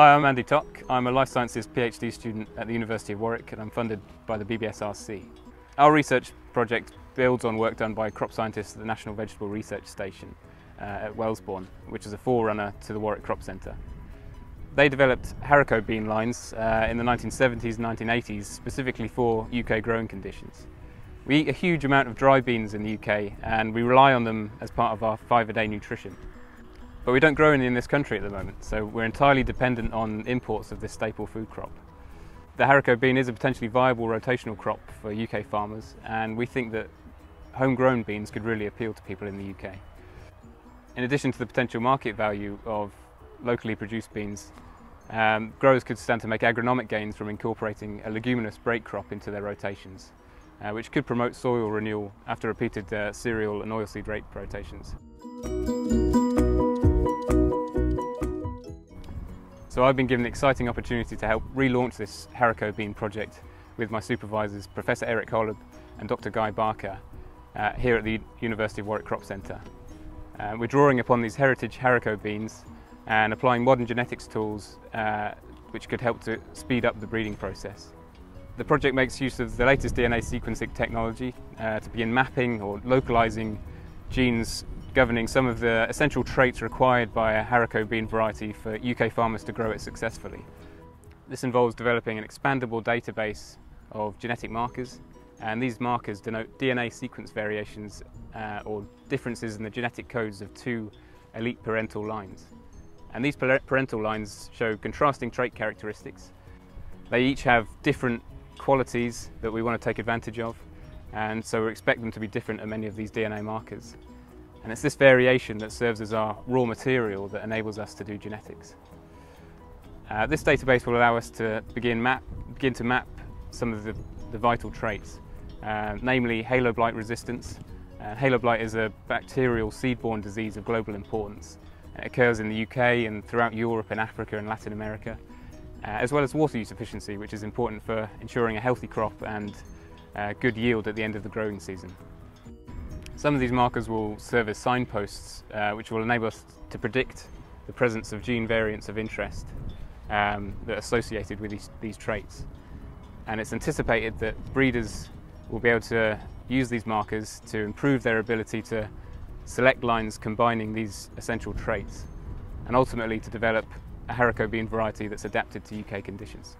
Hi, I'm Andy Tock. I'm a Life Sciences PhD student at the University of Warwick, and I'm funded by the BBSRC. Our research project builds on work done by crop scientists at the National Vegetable Research Station at Wellsbourne, which is a forerunner to the Warwick Crop Centre. They developed haricot bean lines in the 1970s and 1980s specifically for UK growing conditions. We eat a huge amount of dry beans in the UK, and we rely on them as part of our 5-a-day nutrition. But we don't grow any in this country at the moment, so we're entirely dependent on imports of this staple food crop. The haricot bean is a potentially viable rotational crop for UK farmers, and we think that homegrown beans could really appeal to people in the UK. In addition to the potential market value of locally produced beans, growers could stand to make agronomic gains from incorporating a leguminous break crop into their rotations, which could promote soil renewal after repeated cereal and oilseed rape rotations. So I've been given the exciting opportunity to help relaunch this haricot bean project with my supervisors, Professor Eric Holub and Dr. Guy Barker, here at the University of Warwick Crop Centre. We're drawing upon these heritage haricot beans and applying modern genetics tools which could help to speed up the breeding process. The project makes use of the latest DNA sequencing technology to begin mapping or localising genes governing some of the essential traits required by a haricot bean variety for UK farmers to grow it successfully. This involves developing an expandable database of genetic markers, and these markers denote DNA sequence variations or differences in the genetic codes of two elite parental lines. And these parental lines show contrasting trait characteristics. They each have different qualities that we want to take advantage of, and so we expect them to be different at many of these DNA markers. And it's this variation that serves as our raw material that enables us to do genetics. This database will allow us to begin to map some of the vital traits, namely halo blight resistance. Halo blight is a bacterial seed-borne disease of global importance. It occurs in the UK and throughout Europe and Africa and Latin America, as well as water use efficiency, which is important for ensuring a healthy crop and good yield at the end of the growing season. Some of these markers will serve as signposts, which will enable us to predict the presence of gene variants of interest that are associated with these traits. And it's anticipated that breeders will be able to use these markers to improve their ability to select lines combining these essential traits, and ultimately to develop a haricot bean variety that's adapted to UK conditions.